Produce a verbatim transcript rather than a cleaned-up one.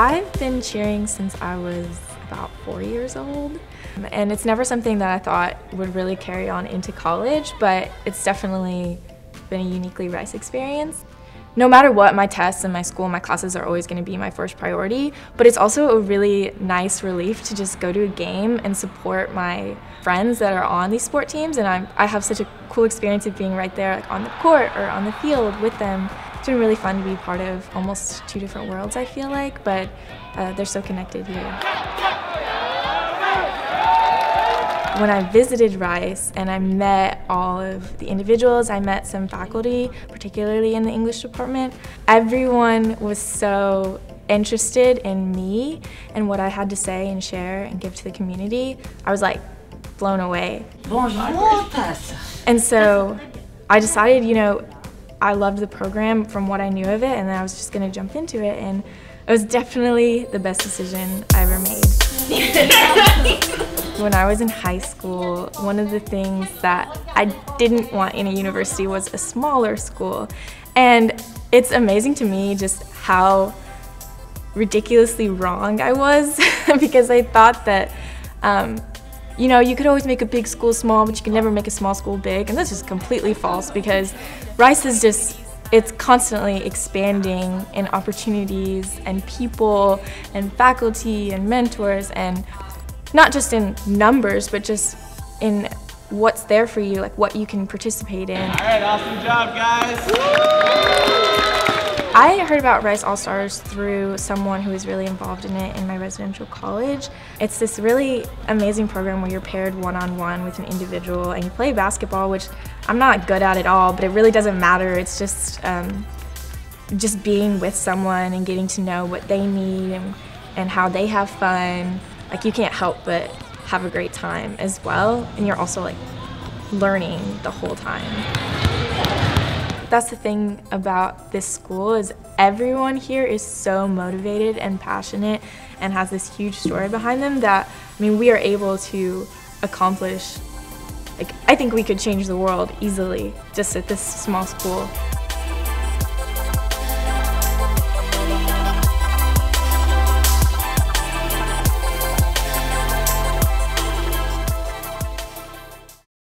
I've been cheering since I was about four years old, and it's never something that I thought would really carry on into college, but it's definitely been a uniquely Rice experience. No matter what, my tests and my school, my classes are always going to be my first priority, but it's also a really nice relief to just go to a game and support my friends that are on these sport teams, and I'm, I have such a cool experience of being right there, like, on the court or on the field with them. It's been really fun to be part of almost two different worlds, I feel like, but uh, they're so connected here. When I visited Rice and I met all of the individuals, I met some faculty, particularly in the English department, everyone was so interested in me and what I had to say and share and give to the community. I was like blown away. Bonjour. And so I decided, you know, I loved the program from what I knew of it, and I was just gonna jump into it, and it was definitely the best decision I ever made. When I was in high school, one of the things that I didn't want in a university was a smaller school. And it's amazing to me just how ridiculously wrong I was, because I thought that, um, you know, you could always make a big school small, but you can never make a small school big. And that's just completely false, because Rice is just, it's constantly expanding in opportunities and people and faculty and mentors, and not just in numbers, but just in what's there for you, like what you can participate in. All right, awesome job, guys. Woo! I heard about Rice All-Stars through someone who was really involved in it in my residential college. It's this really amazing program where you're paired one-on-one with an individual and you play basketball, which I'm not good at at all, but it really doesn't matter. It's just, um, just being with someone and getting to know what they need and, and how they have fun. Like, you can't help but have a great time as well, and you're also like learning the whole time. That's the thing about this school, is everyone here is so motivated and passionate and has this huge story behind them that, I mean, we are able to accomplish, like, I think we could change the world easily just at this small school.